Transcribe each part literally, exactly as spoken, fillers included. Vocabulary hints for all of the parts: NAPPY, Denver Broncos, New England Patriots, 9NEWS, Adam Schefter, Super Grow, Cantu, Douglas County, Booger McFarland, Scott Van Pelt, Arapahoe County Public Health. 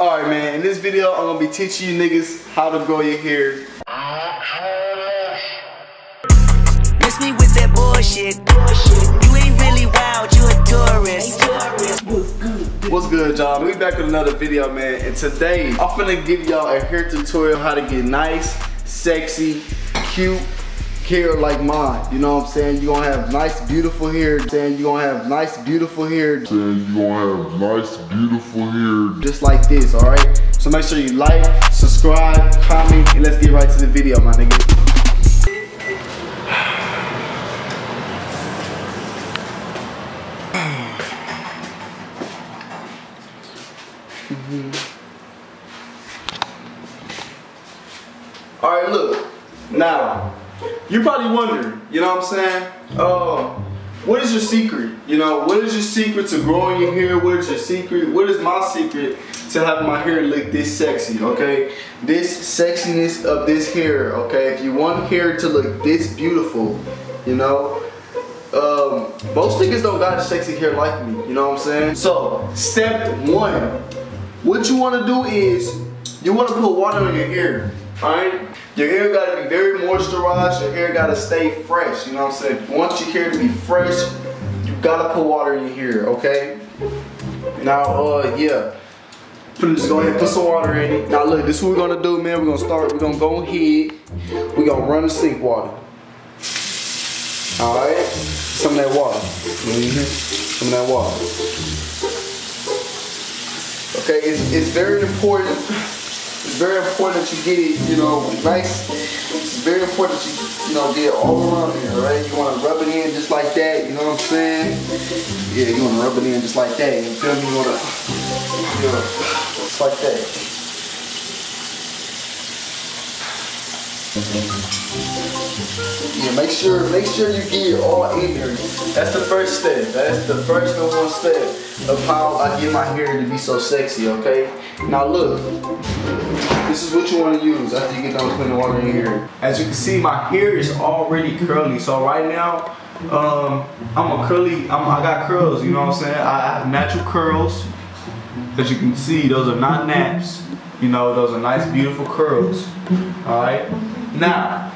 Alright man, in this video I'm gonna be teaching you niggas how to grow your hair. Miss me with that bullshit. You ain't really wild, you a tourist. What's good y'all? We back with another video man, and today I'm finna give y'all a hair tutorial how to get nice, sexy, cute hair like mine. You know what I'm saying? You're gonna have nice, beautiful hair. Saying you're gonna have nice, beautiful hair. Saying you're gonna have nice, beautiful hair. Just like this, alright? So make sure you like, subscribe, comment, and let's get right to the video, my nigga. Mm-hmm. Alright, look. Now, you probably wonder, you know what I'm saying? Uh, what is your secret? You know, what is your secret to growing your hair? What is your secret? What is my secret to having my hair look this sexy, okay? This sexiness of this hair, okay? If you want hair to look this beautiful, you know? Um, most niggas don't got sexy hair like me, you know what I'm saying? So, step one, what you wanna do is, you wanna put water in your hair, alright? Your hair gotta be very moisturized, your hair gotta stay fresh, you know what I'm saying? If you want your hair to be fresh, you gotta put water in your hair, okay? Now, uh, yeah. Just go ahead and put some water in it. Now look, this is what we're gonna do, man. We're gonna start, we're gonna go ahead, we're gonna run the sink water. Alright? Some of that water. Mm-hmm. Some of that water. Okay, it's, it's very important. It's very important that you get it, you know, nice. It's very important that you, you know, get it all around here, right? You want to rub it in just like that, you know what I'm saying? Yeah, you want to rub it in just like that, you feel me? You want to, you know, just like that. Yeah, make sure, make sure you get it all in here. That's the first step. That's the first and one step of how I get my hair to be so sexy, okay? Now look. This is what you want to use after you get done putting the water in your hair. As you can see, my hair is already curly. So right now, um, I'm a curly, I'm, I got curls, you know what I'm saying? I have natural curls. As you can see, those are not naps. You know, those are nice, beautiful curls. Alright? Now,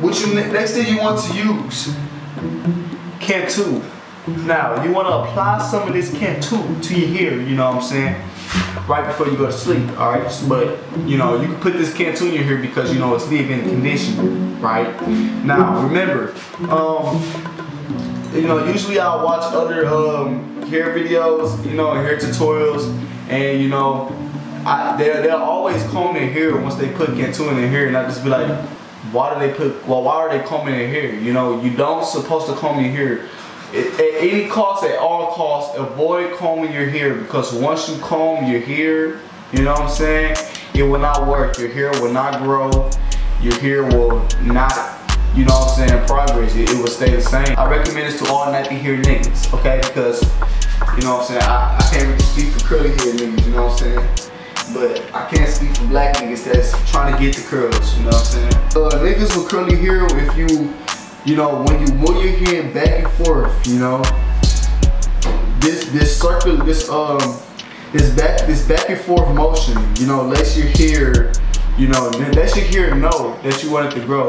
what you, next thing you want to use, Cantu. Now, you want to apply some of this Cantu to your hair, you know what I'm saying? Right before you go to sleep, all right? But, you know, you can put this Cantu in your hair because, you know, it's leave-in conditioner, right? Now, remember, um, you know, usually I'll watch other um, hair videos, you know, hair tutorials, and, you know, I, they'll, they'll always comb their hair once they put Cantu in their hair, and I just be like, why do they put, well, why are they combing their hair? You know, you don't supposed to comb your hair. At any cost, at all costs, avoid combing your hair, because once you comb your hair, you know what I'm saying, it will not work. Your hair will not grow. Your hair will not, you know what I'm saying, progress. It, it will stay the same. I recommend this to all nappy hair niggas, okay? Because, you know what I'm saying, I, I can't really speak for curly hair niggas, you know what I'm saying? But I can't speak for black niggas that's trying to get the curls, you know what I'm saying? Uh, niggas with curly hair, if you, you know, when you move your hand back and forth, you know, this this circle, this um, this back this back and forth motion, you know, lets your hair, you know, lets your hair know that you want it to grow.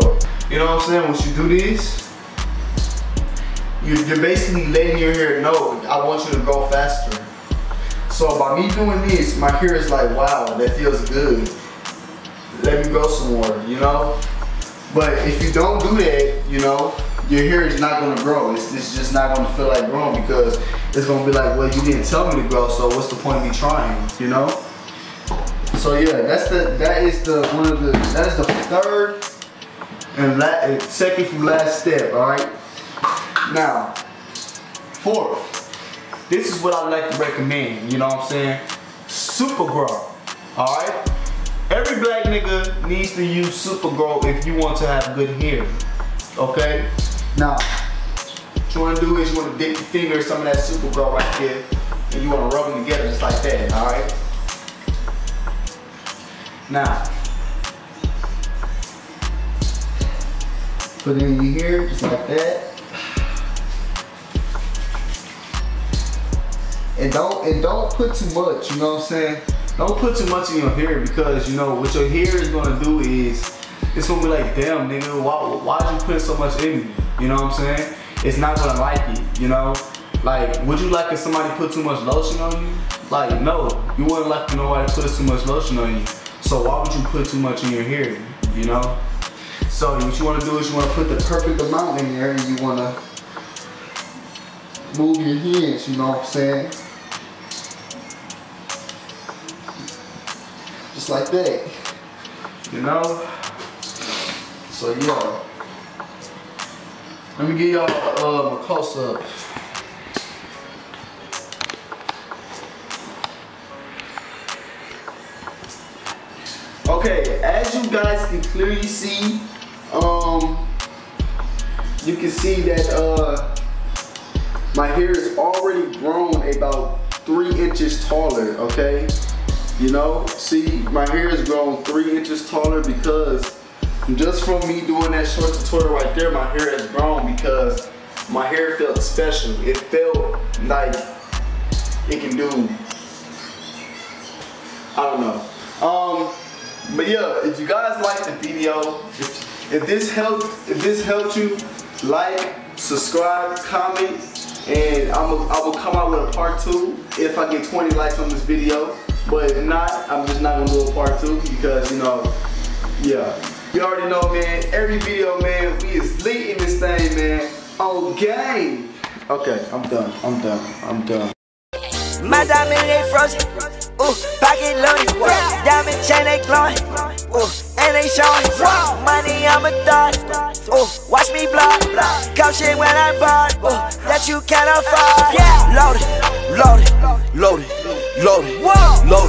You know what I'm saying? Once you do this, you're, you're basically letting your hair know, I want you to grow faster. So by me doing this, my hair is like, wow, that feels good. Let me grow some more, you know. But if you don't do that, you know, your hair is not gonna grow. It's, it's just not gonna feel like growing, because it's gonna be like, well, you didn't tell me to grow, so what's the point of me trying, you know? So yeah, that's the, that is the, one of the, that is the third and la second from last step, all right? Now, fourth, this is what I like to recommend, you know what I'm saying? Super Grow, all right? Every black nigga needs to use Super Grow if you want to have good hair, okay? Now, what you want to do is you want to dip your finger in some of that Super Grow right there, and you want to rub them together just like that, all right? Now, put it in your hair just like that, and don't and don't put too much, you know what I'm saying? Don't put too much in your hair, because you know what your hair is gonna do is it's gonna be like, damn nigga, why why'd you put so much in me? You know what I'm saying? It's not gonna like it, you know? Like, would you like if somebody put too much lotion on you? Like, no, you wouldn't like nobody put too much lotion on you. So why would you put too much in your hair, you know? So what you wanna do is you wanna put the perfect amount in there, and you wanna move your hands, you know what I'm saying? Just like that, you know? So yeah, let me give y'all um, a close-up. Okay, as you guys can clearly see, um, you can see that uh, my hair is already grown about three inches taller, okay? You know, see, my hair is grown three inches taller because just from me doing that short tutorial right there, my hair has grown because my hair felt special. It felt like it can do, I don't know. Um, But yeah, if you guys liked the video, if, if this helped, if this helped you, like, subscribe, comment, and I'm a, I will come out with a part two if I get twenty likes on this video. But if not, I'm just not gonna do a part two because, you know, yeah. You already know, man. Every video, man, we is leading this thing, man. On game. Okay, I'm done. I'm done. I'm done. My diamond ain't frozen, ooh, pocket loaded, yeah. Diamond chain ain't glowing, ooh, and they showing, wow. Money I'm a thought, ooh, watch me block, cop shit when I bought, ooh, that you can't afford, yeah. Loaded, loaded, loaded, loaded, loaded, loaded.